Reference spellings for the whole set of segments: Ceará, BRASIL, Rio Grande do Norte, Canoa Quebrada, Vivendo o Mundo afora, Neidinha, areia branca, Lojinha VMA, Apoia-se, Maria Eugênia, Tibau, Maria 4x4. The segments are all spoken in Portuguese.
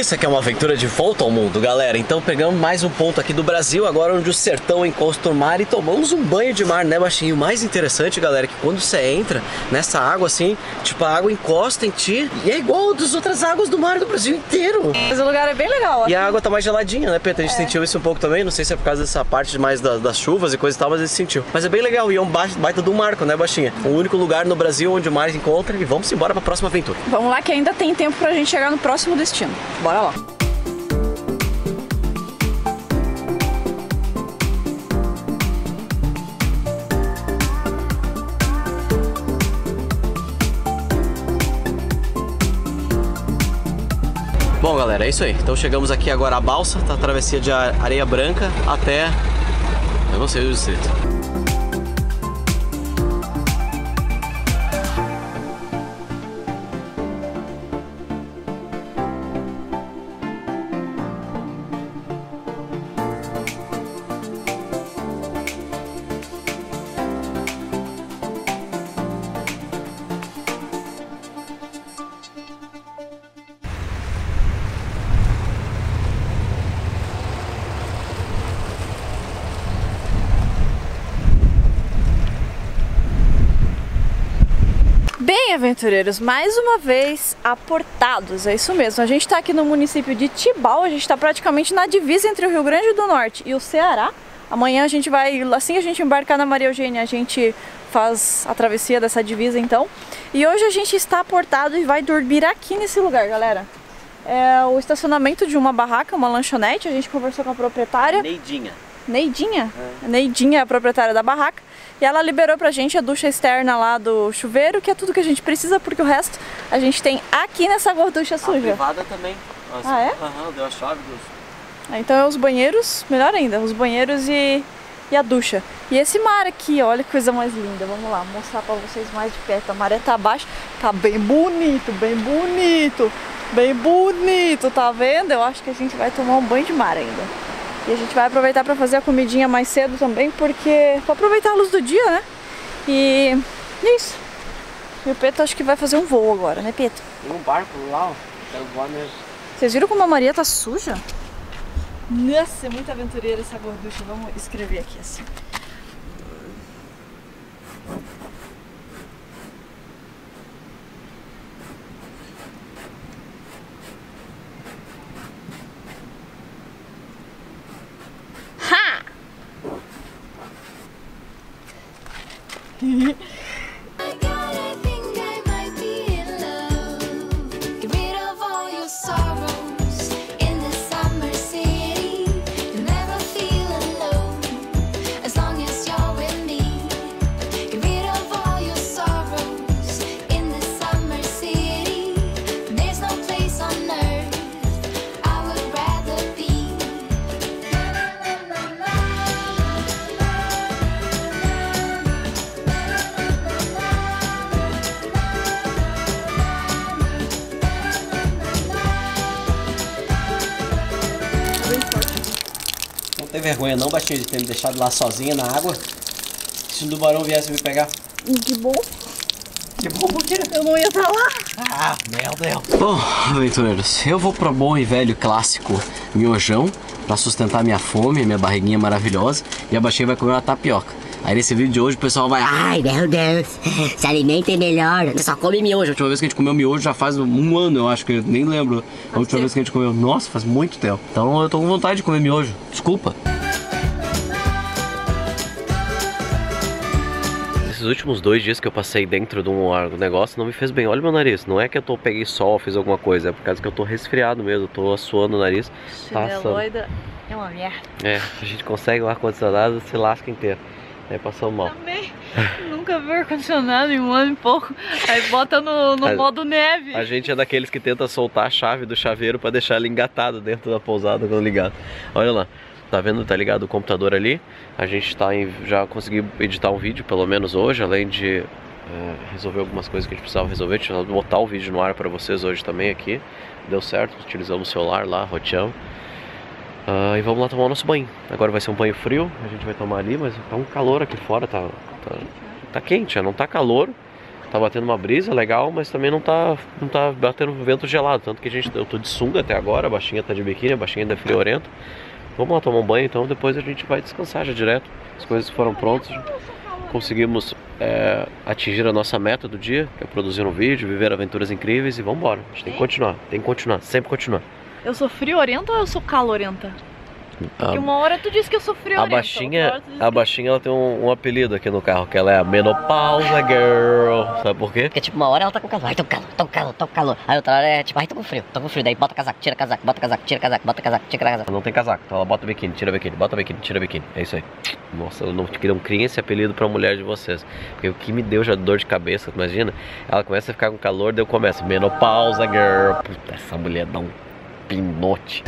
Isso aqui é uma aventura de volta ao mundo, galera. Então pegamos mais um ponto aqui do Brasil, agora onde o sertão encosta o mar, e tomamos um banho de mar, né, baixinho? O mais interessante, galera, é que quando você entra nessa água assim, tipo, a água encosta em ti e é igual das outras águas do mar do Brasil inteiro. Mas o lugar é bem legal. E a água tá mais geladinha, né, Pedro? A gente sentiu isso um pouco também, não sei se é por causa dessa parte mais das chuvas e coisa e tal, mas a gente sentiu. Mas é bem legal e é um baita do marco, né, baixinha? O único lugar no Brasil onde o mar encontra, e vamos embora pra próxima aventura. Vamos lá que ainda tem tempo pra gente chegar no próximo destino. Bora lá! Bom, galera, é isso aí. Então chegamos aqui agora à balsa, tá? A travessia de Areia Branca até... eu não sei o distrito. Bem, aventureiros, mais uma vez aportados, é isso mesmo. A gente está aqui no município de Tibau, a gente está praticamente na divisa entre o Rio Grande do Norte e o Ceará. Amanhã a gente vai, assim a gente embarcar na Maria Eugênia, a gente faz a travessia dessa divisa então. E hoje a gente está aportado e vai dormir aqui nesse lugar, galera. É o estacionamento de uma barraca, uma lanchonete, a gente conversou com a proprietária. Neidinha. Neidinha? É. Neidinha é a proprietária da barraca. E ela liberou pra gente a ducha externa lá do chuveiro, que é tudo que a gente precisa, porque o resto a gente tem aqui nessa gorducha suja. A privada também. Nossa. Ah, é? Aham, deu a chave dos... Então é os banheiros, melhor ainda, os banheiros e a ducha. E esse mar aqui, olha que coisa mais linda. Vamos lá, mostrar pra vocês mais de perto. A maré tá abaixo, tá bem bonito, bem bonito, bem bonito, tá vendo? Eu acho que a gente vai tomar um banho de mar ainda. E a gente vai aproveitar para fazer a comidinha mais cedo também, porque para aproveitar a luz do dia, né? E é isso. E o Pedro acho que vai fazer um voo agora, né, Pedro? Tem um barco lá, ó. Quero voar mesmo. Vocês viram como a Maria tá suja? Nossa, é muito aventureira essa gorducha. Vamos escrever aqui assim. Não tem vergonha não, baixinho, de ter me deixado lá sozinha na água. Se o tubarão viesse me pegar. Que bom. Que bom porque eu não ia pra lá. Ah, meu Deus. Bom, aventureiros, eu vou pro bom e velho clássico miojão pra sustentar minha fome, minha barriguinha maravilhosa. E a baixinha vai comer uma tapioca. Aí nesse vídeo de hoje o pessoal vai... ai, meu Deus, se alimentem melhor, só come miojo. A última vez que a gente comeu miojo já faz um ano, eu acho que eu nem lembro. A última vez que a gente comeu, nossa, faz muito tempo. Então eu tô com vontade de comer miojo, desculpa. Esses últimos 2 dias que eu passei dentro de um negócio não me fez bem. Olha meu nariz, não é que eu peguei sol, fiz alguma coisa, é por causa que eu tô resfriado mesmo, tô suando o nariz. Chineloida é uma merda. É, a gente consegue um ar-condicionado, se lasca inteiro. Aí passou mal. Também nunca vi ar-condicionado em um ano e pouco. Aí bota no modo neve. A gente é daqueles que tenta soltar a chave do chaveiro pra deixar ele engatado dentro da pousada quando ligado. Olha lá, tá vendo? Tá ligado o computador ali. A gente tá já consegui editar um vídeo, pelo menos hoje, além de resolver algumas coisas que a gente precisava resolver. Deixa eu botar o vídeo no ar pra vocês hoje também aqui. Deu certo, utilizamos o celular lá, roteamos. E vamos lá tomar o nosso banho. Agora vai ser um banho frio, a gente vai tomar ali, mas tá um calor aqui fora, tá quente, não tá calor. Tá batendo uma brisa legal, mas também não tá batendo vento gelado. Tanto que eu tô de sunga até agora, a baixinha tá de biquíni, a baixinha ainda é friorenta. Vamos lá tomar um banho então, depois a gente vai descansar já direto. As coisas foram prontas, conseguimos atingir a nossa meta do dia, que é produzir um vídeo, viver aventuras incríveis e vamos embora. A gente tem que continuar, sempre continuar. Eu sou friorenta ou eu sou calorenta? Porque uma hora tu disse que eu sou friorenta. A baixinha ela tem um apelido aqui no carro, que ela é a menopausa girl. Sabe por quê? Porque tipo, uma hora ela tá com calor, ai tô com calor, tô com calor, tô com calor. Aí outra hora é tipo, ai tô com frio, daí bota casaco, tira casaco, bota casaco, tira casaco, bota casaco, tira casaco. Não tem casaco, então ela bota biquíni, tira biquíni, bota biquíni, tira biquíni, é isso aí. Nossa, eu não cria esse apelido pra mulher de vocês. Porque o que me deu já dor de cabeça, imagina. Ela começa a ficar com calor, daí eu começo, menopausa girl. Puta, essa mulher dá um pinote.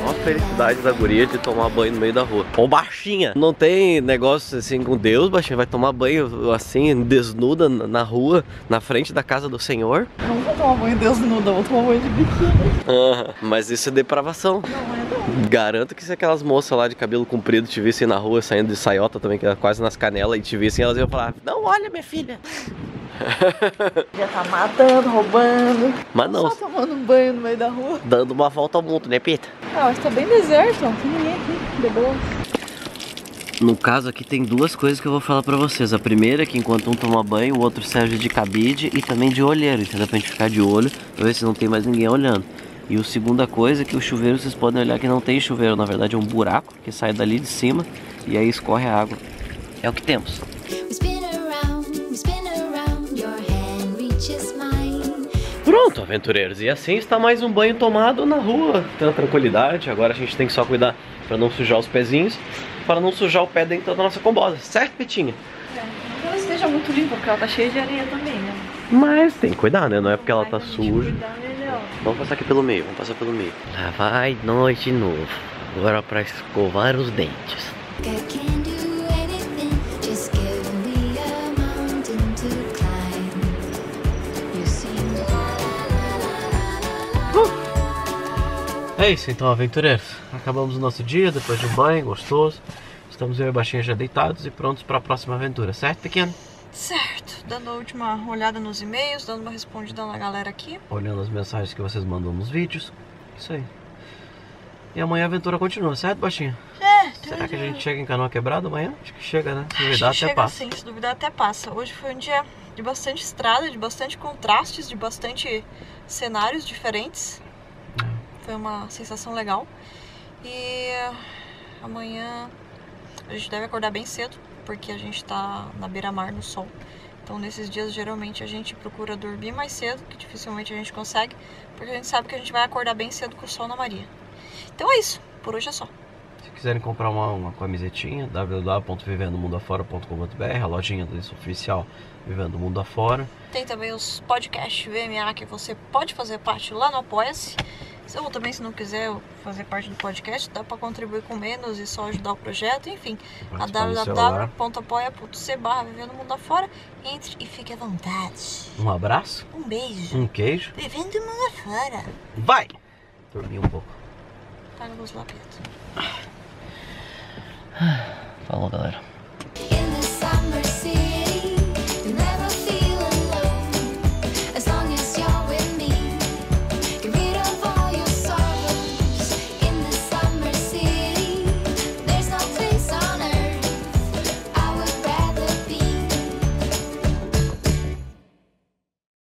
Olha a felicidade da guria de tomar banho no meio da rua. Ô baixinha, não tem negócio assim com Deus, baixinha, vai tomar banho assim, desnuda na rua, na frente da casa do Senhor. Não vou tomar banho desnuda, vou tomar banho de biquíni. Ah, mas isso é depravação. Não é não. Garanto que se aquelas moças lá de cabelo comprido te vissem na rua saindo de saiota também, que era quase nas canelas, e te vissem, elas iam falar, não olha minha filha. Já tá matando, roubando. Mas não. Só tomando um banho no meio da rua. Dando uma volta ao mundo, né, Pita? Ah, mas tá bem deserto, não tem ninguém aqui, de boa. No caso aqui tem duas coisas que eu vou falar pra vocês. A primeira é que enquanto um toma banho, o outro serve de cabide e também de olheiro, entendeu? Pra gente ficar de olho, pra ver se não tem mais ninguém olhando. E a segunda coisa é que o chuveiro, vocês podem olhar que não tem chuveiro. Na verdade é um buraco que sai dali de cima e aí escorre a água. É o que temos. Pronto, aventureiros, e assim está mais um banho tomado na rua. Tanta tranquilidade, agora a gente tem que só cuidar para não sujar os pezinhos, para não sujar o pé dentro da nossa combosa, certo, Petinha? É, não que ela esteja muito limpa, porque ela tá cheia de areia também, né? Mas tem que cuidar, né? Não é porque ela tá suja. Vamos passar aqui pelo meio, vamos passar pelo meio. Lá vai nós de novo, agora para escovar os dentes. É isso então, aventureiros, acabamos o nosso dia depois de um banho gostoso. Estamos eu e a baixinha já deitados e prontos para a próxima aventura, certo, pequeno? Certo, dando a última olhada nos e-mails, dando uma respondida na galera aqui, olhando as mensagens que vocês mandam nos vídeos, isso aí. E amanhã a aventura continua, certo, baixinha? Será que a gente chega em Canoa Quebrada amanhã? Acho que chega, né? Se duvidar até passa. Sim, se duvidar até passa. Hoje foi um dia de bastante estrada, de bastante contrastes, de bastante cenários diferentes. Foi uma sensação legal. E amanhã a gente deve acordar bem cedo, porque a gente tá na beira-mar, no sol. Então nesses dias geralmente a gente procura dormir mais cedo, que dificilmente a gente consegue, porque a gente sabe que a gente vai acordar bem cedo com o sol na Maria. Então é isso, por hoje é só. Se quiserem comprar uma camisetinha, www.vivendomundoafora.com.br, a lojinha do oficial Vivendo o Mundo Afora. Tem também os podcasts VMA que você pode fazer parte lá no Apoia-se. Ou também, se não quiser fazer parte do podcast, dá para contribuir com menos e só ajudar o projeto. Enfim, a www.apoia.se/Vivendo o Mundo Afora. Entre e fique à vontade. Um abraço. Um beijo. Um queijo. Vivendo o Mundo Afora. Vai! Dormi um pouco. Paga os lapetos. Falou, galera.